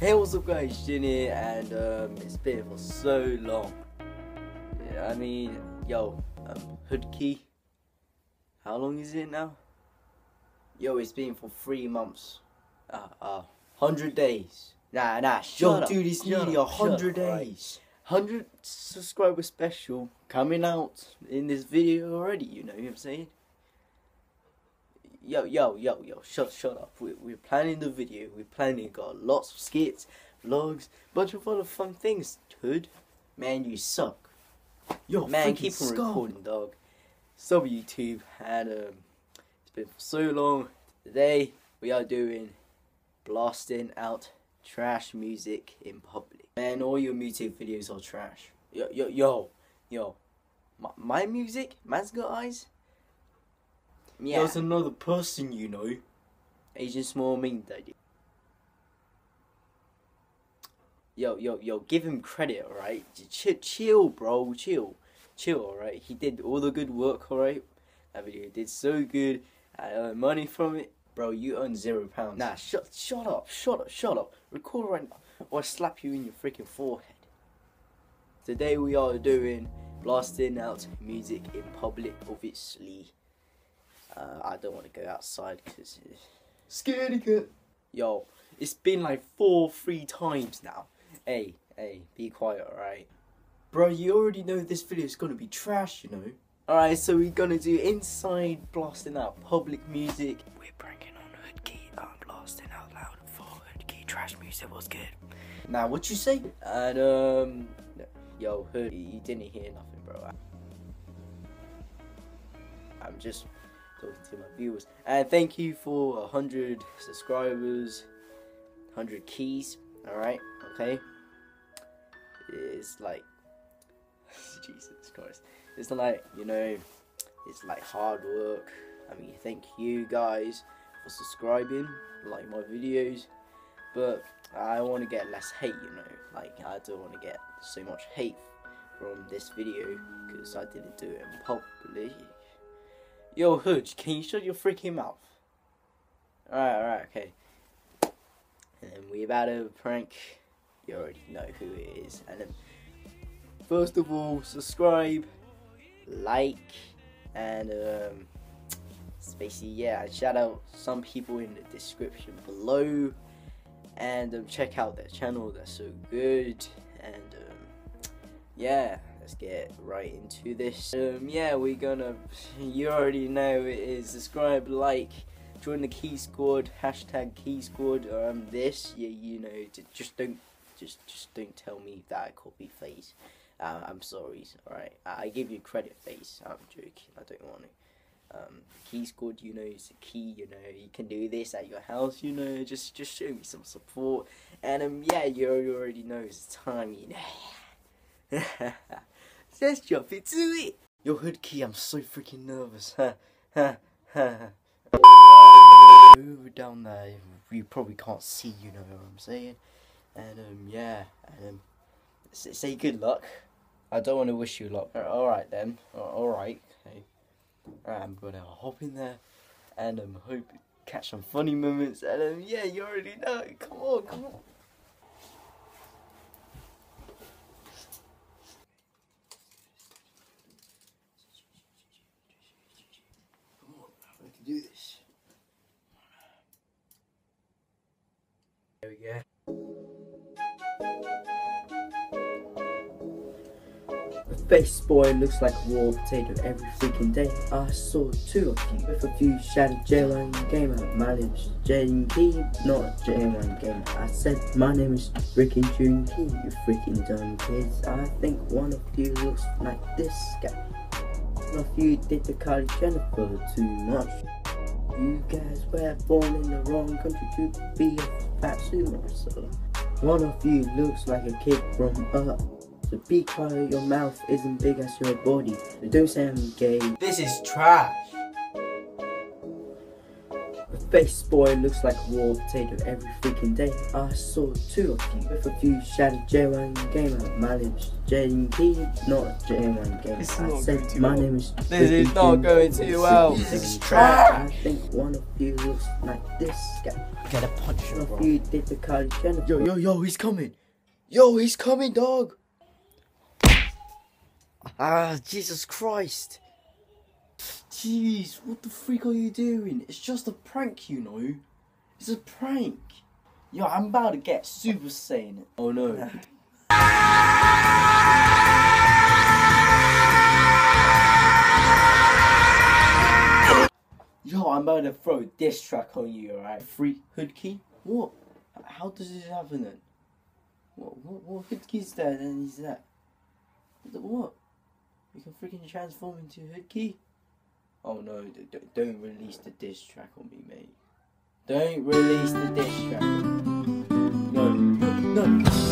Hey, what's up guys, Jun here, and it's been for so long. Yeah, I mean, yo, Hood Ke, how long is it now? Yo, it's been for 3 months. 100 days. Nah, shut up. Dude, it's nearly 100 days. 100 subscriber special coming out in this video already, you know what I'm saying? Yo, shut up. We're planning the video, got lots of skits, vlogs, bunch of other fun things, dude. Man, you suck. Yo, man, keep on recording, dog. Sub YouTube, and it's been for so long. Today, we are doing blasting out trash music in public. Man, all your music videos are trash. Yo. My music? Man's got eyes? Yeah. There's another person, you know. Agent Small Mean Daddy. Yo, give him credit, alright? Chill, bro, chill, alright? He did all the good work, alright? That video did so good. I earned money from it. Bro, you earned £0. Nah, shut up. Record right now, or I slap you in your freaking forehead. Today we are doing blasting out music in public, obviously. I don't want to go outside because it's scaredy cat. Yo, it's been like three times now. Hey, be quiet, alright? Bro, you already know this video is gonna be trash, you know. Alright, so we're gonna do inside blasting out public music. We're pranking on Hood Ke. I'm blasting out loud for Hood Ke. Trash music was good. Now, what you say? And yo, Hood, you didn't hear nothing, bro. I'm just talking to my viewers, and thank you for 100 subscribers, 100 keys. All right, okay. It's like Jesus Christ. It's like, you know, it's like hard work. I mean, thank you guys for subscribing, like my videos, but I want to get less hate. You know, like I don't want to get so much hate from this video because I didn't do it in public. Yo, Hood, can you shut your freaking mouth? Alright, okay. And we about to prank. You already know who it is. And then, first of all, subscribe, like, and basically, yeah, shout out some people in the description below. And check out their channel, they're so good. And yeah. Let's get right into this. Yeah, we're gonna, you already know it is subscribe, like, join the Key Squad, hashtag Key Squad. This, yeah, you know, just don't tell me that I copy FaZe. I'm sorry, alright, I give you credit, FaZe. I'm joking, I don't want to. Key Squad, you know, it's a key, you know, you can do this at your house, you know, just show me some support. And yeah, you already know it's time, you know. Let's jump into it! Yo, Hood Ke, I'm so freaking nervous. Over down there, you probably can't see, you know what I'm saying? And yeah, and say good luck. I don't want to wish you luck. Alright then, alright, okay. Alright, I'm gonna hop in there and hope catch some funny moments. And yeah, you already know, come on. Do this. There we go. Face boy looks like a raw potato every freaking day. I saw two of you with a few shouted J1 Gamer. My name is Jun Ke, not J1 Gamer. I said my name is freaking Jun Ke, you freaking dumb kids. I think one of you looks like this guy. None of you did the Kylie Jennifer too much. You guys were born in the wrong country to be a fat sumo wrestler. One of you looks like a kid from up. So be quiet, your mouth isn't big as your body. So don't say I'm gay. This is trash. Face boy looks like raw potato every freaking day. I saw two of you with a few shouted J1 Gamer. My name is Jun Ke, not J1 Gamer. I said my name is. This is not going too well. I think one of you looks like this guy. Get a punch. One of you did the college channel. Yo, yo, yo, he's coming. Yo, he's coming, dog. Ah, Jesus Christ. Jeez, what the freak are you doing? It's just a prank, you know. It's a prank. Yo, I'm about to get super saiyan. Oh no. Yo, I'm about to throw diss track on you, alright? Free Hood Ke? What? How does this happen then? What Hood Ke's there then he's that? What? You can freaking transform into Hood Ke? Oh no, don't release the diss track on me, mate. Don't release the diss track. No, no, no.